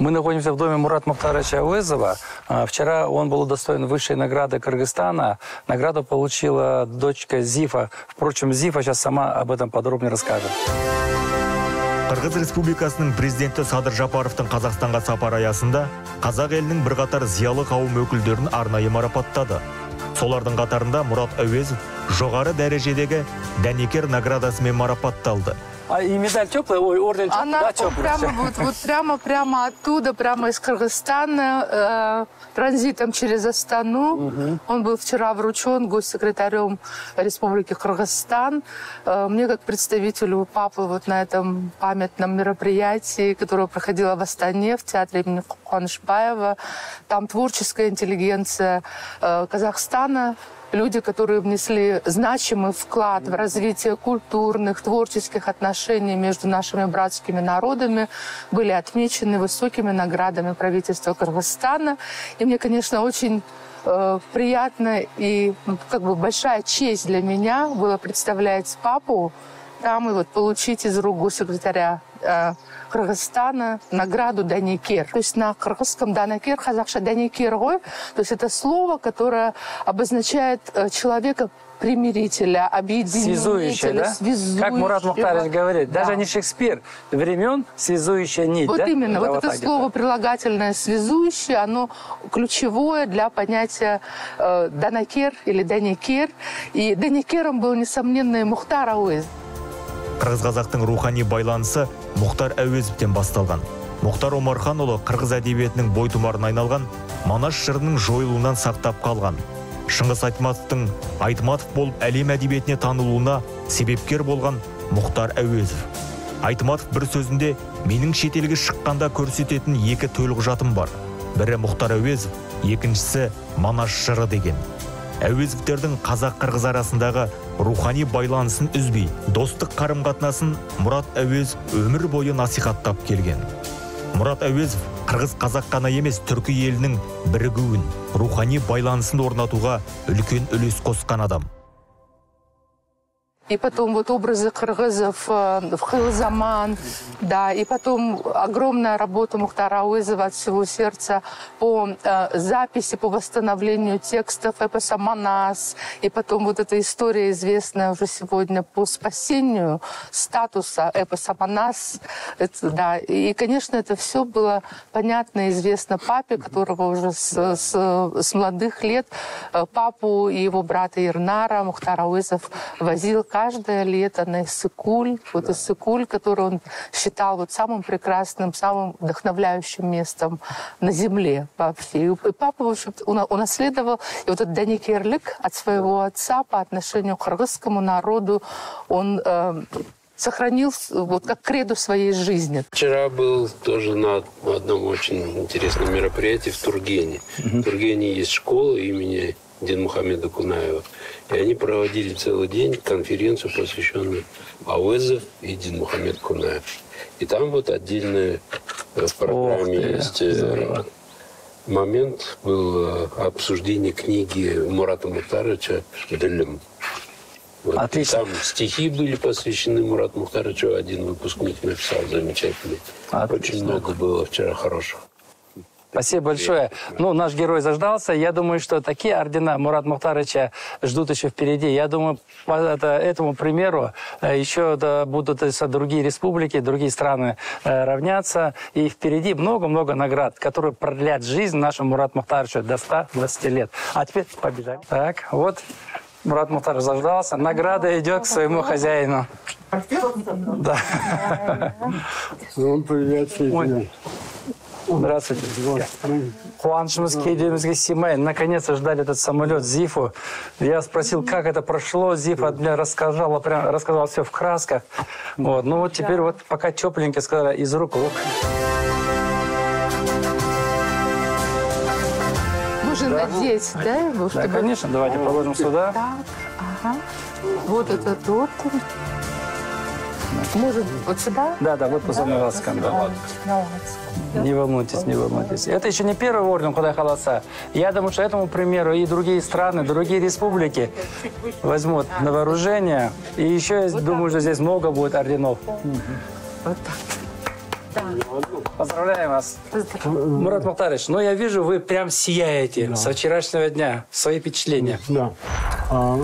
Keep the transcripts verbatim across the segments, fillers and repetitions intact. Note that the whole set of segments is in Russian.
Мы находимся в доме Мурата Махтаровича Ауэзова. Вчера он был удостоен высшей награды Кыргызстана. Награду получила дочка Зифа. Впрочем, Зифа сейчас сама об этом подробнее расскажет. Кыргыз Республикасының президенті Садыр Жапаровтың Қазақстанға сапар аясында қазақ елінің бірқатар зиялы қауым өкілдерін арнайы марапаттады. Солардың қатарында Мурат Ауэзов жоғары дәрежедегі дәнекер наградасымен марапатталды. А и медаль теплая, ой, орден теплый. Она да, теплая. Прямо, вот, вот прямо, прямо оттуда, прямо из Кыргызстана, э, транзитом через Астану. Угу. Он был вчера вручен госсекретарем Республики Кыргызстан. Э, мне, как представителю папы, вот на этом памятном мероприятии, которое проходило в Астане, в театре имени Куаншбаева, там творческая интеллигенция э, Казахстана, люди, которые внесли значимый вклад в развитие культурных, творческих отношений между нашими братскими народами, были отмечены высокими наградами правительства Кыргызстана. И мне, конечно, очень э, приятно и ну, как бы большая честь для меня было представлять папу там и вот получить из рук госсекретаря э, Кыргызстана награду «Данекер». То есть на кыргызском «Данекер», казахша «Данекер», то есть это слово, которое обозначает человека примирителя, объединителя, связующего, да? Связующего. Как Мурат Махтарович говорит, да. Даже не Шекспир времен связующая нить. Вот да? Именно, да, вот, вот это слово прилагательное «связующее», оно ключевое для понятия э, «Данекер» или «Данекер». И «Данекером» был, несомненно, и Мухтар Ауэзов. Кыргыз-казактың рухани байланысы Мухтар Ауэзовтен басталған. Мухтар Омарханұлы қырғыз әдебиетінің бойтұмарына айналған, Манаш жырының жойылуынан сақтап қалған. Шыңғыс Айтматовтың Айтматов болып әлем әдебиетіне танылуына себепкер болған Мухтар Ауэзов. Айтматов бір сөзінде менің шетелге шыққанда көрсететін екі төлқұжатым бар. Бірі Мухтар Ауэзов, екіншісі Манаш жыры деген. Әуезовтердің қазақ-қырғыз арасындағы рухани байланысын үзбей, достық қарым-қатынасын Мурат Ауэзов өмір бойы насихаттап келген. Мурат Ауэзов қырғыз-қазақ қана емес түркі елінің бірігуін, рухани байланысын орнатуға үлкен үлес қосқан адам. И потом вот образы кыргызов в «Хылзаман», да, и потом огромная работа Мухтара Ауэзова от всего сердца по э, записи, по восстановлению текстов эпоса «Манас», и потом вот эта история, известная уже сегодня, по спасению статуса эпоса «Манас». Это, да, и, конечно, это все было понятно и известно папе, которого уже с, с, с молодых лет папу и его брата Ирнара Мухтар Ауэзов возил каждое лето на Иссык-Куль, вот Иссык-Куль, который он считал вот самым прекрасным, самым вдохновляющим местом на земле вообще. И папа, в общем, унаследовал и вот этот данекерлик от своего отца по отношению к кыргызскому народу, он э, сохранил вот как кредо своей жизни. Вчера был тоже на одном очень интересном мероприятии в Тургене. Mm-hmm. В Тургене есть школа имени Дин Мухаммеда Кунаева. И они проводили целый день конференцию, посвященную Ауэзов и Дин Мухаммед Кунаев. И там вот отдельная в программе Ох, есть здорово. Момент был обсуждение книги Мурата Мухтаровича «Дылым». Вот. Отлично. Там стихи были посвящены Мурату Мухтаровичу. Один выпускник написал замечательный. Отлично. Очень много было вчера хорошего. Спасибо большое. Ну, наш герой заждался. Я думаю, что такие ордена Мурата Мухтаровича ждут еще впереди. Я думаю, по этому примеру еще будут другие республики, другие страны равняться. И впереди много-много наград, которые продлят жизнь нашему Мурату Мухтаровичу до ста двадцати лет. А теперь побежали. Так, вот Мурат Мухтарович заждался. Награда идет к своему хозяину. Да. Он приветствует. Здравствуйте. Здравствуйте. Куаншымыз, кеудемізге симай. Наконец-то ждали этот самолет Зифу. Я спросил, как это прошло. Зифа мне рассказала, прям рассказала все в красках. Вот. Ну вот теперь вот пока тепленько сказала из рук в рук. Можно да. надеть, да? Его, чтобы... Да, конечно. Давайте положим сюда. Так, ага. Вот это торт. Может, вот сюда? Да, да, вот позади вас скандал. Не волнуйтесь, не волнуйтесь. Это еще не первый орден Кудай Халаса. Я думаю, что этому примеру и другие страны, другие республики возьмут на вооружение. И еще, я думаю, что здесь много будет орденов. Вот так. Поздравляем вас. Мурат Махтарович, ну я вижу, вы прям сияете да. со вчерашнего дня. Свои впечатления. Да. А,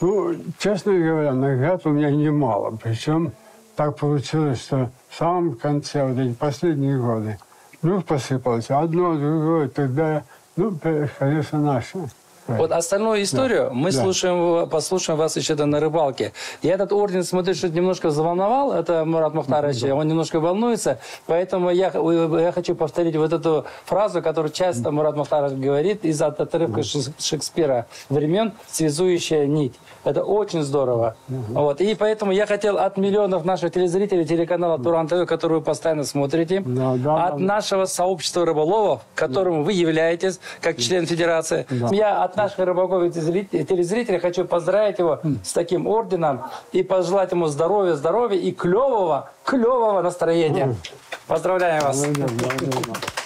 ну, честно говоря, наград у меня немало. Причем так получилось, что в самом конце, вот эти последние годы, ну, посыпалось одно, другое, тогда, ну, конечно, наше. Вот остальную историю да. мы да. слушаем, послушаем вас еще на рыбалке. Я этот орден, смотрю, что немножко заволновал, это Мурат Махтарович, да. он немножко волнуется, поэтому я, я хочу повторить вот эту фразу, которую часто Мурат Махтарович говорит из отрывка да. Шекспира «Времен связующая нить». Это очень здорово. Да. Вот. И поэтому я хотел от миллионов наших телезрителей телеканала Туран ТВ, который вы постоянно смотрите, да, да, от да. нашего сообщества рыболовов, которым да. вы являетесь как член федерации, да. я от наших рыбаков и телезрителей хочу поздравить его с таким орденом и пожелать ему здоровья, здоровья и клевого, клевого настроения. Поздравляем вас.